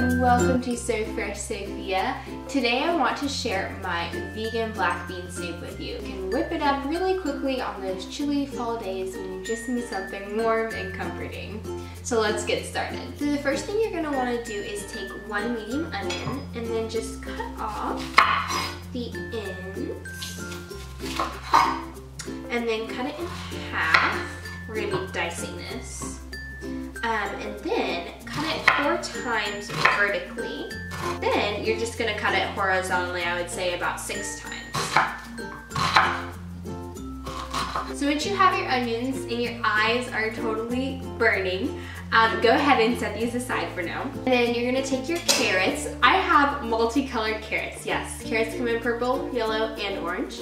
and welcome to So Fresh Sophia. Today I want to share my vegan black bean soup with you. You can whip it up really quickly on those chilly fall days when you just need something warm and comforting. So let's get started. So the first thing you're going to want to do is take one medium onion and then just cut off the ends and then cut it in half. We're going to be dicing this. And then cut it 4 times vertically. Then you're just going to cut it horizontally, I would say about 6 times. So once you have your onions and your eyes are totally burning, go ahead and set these aside for now. And then you're going to take your carrots. I have multicolored carrots, yes. Carrots come in purple, yellow, and orange,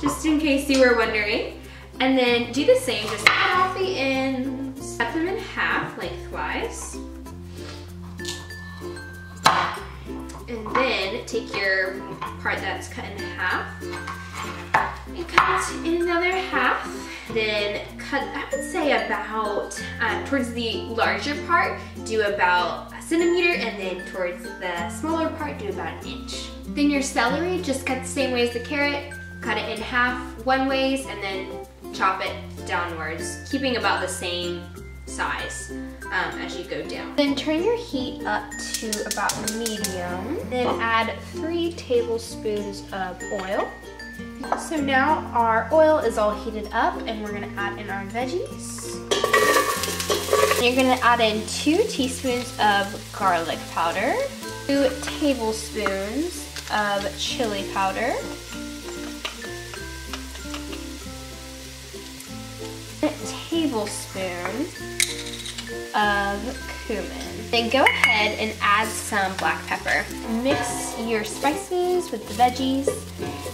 just in case you were wondering. And then do the same, just cut off the ends. Cut them in half lengthwise, and then take your part that's cut in half and cut in another half. Then cut, I would say about towards the larger part, do about a centimeter, and then towards the smaller part, do about an inch. Then your celery, just cut the same way as the carrot, cut it in half one ways, and then chop it downwards, keeping about the same size as you go down. Then turn your heat up to about medium, then add 3 tablespoons of oil. So now our oil is all heated up and we're going to add in our veggies. You're going to add in 2 teaspoons of garlic powder, 2 tablespoons of chili powder, tablespoon of cumin. Then go ahead and add some black pepper. Mix your spices with the veggies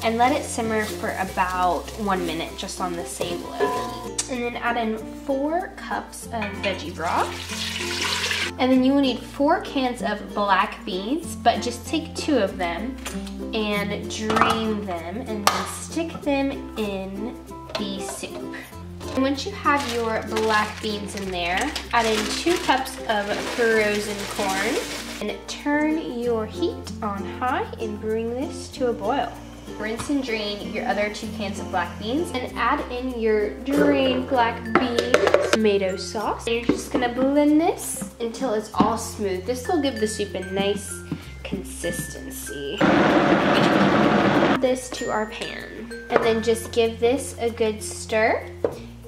and let it simmer for about 1 minute just on the same low heat. And then add in 4 cups of veggie broth. And then you will need 4 cans of black beans, but just take 2 of them and drain them and then stick them in the soup. And once you have your black beans in there, add in 2 cups of frozen corn and turn your heat on high and bring this to a boil. Rinse and drain your other 2 cans of black beans and add in your drained black bean tomato sauce. And you're just gonna blend this until it's all smooth. This will give the soup a nice consistency. Add this to our pan and then just give this a good stir.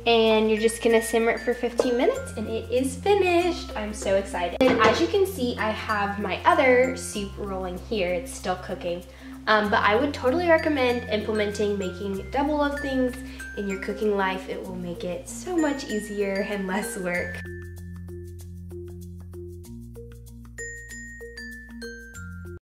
And you're just gonna simmer it for 15 minutes and it is finished. I'm so excited. And as you can see, I have my other soup rolling here. It's still cooking. But I would totally recommend implementing making double of things in your cooking life. It will make it so much easier and less work.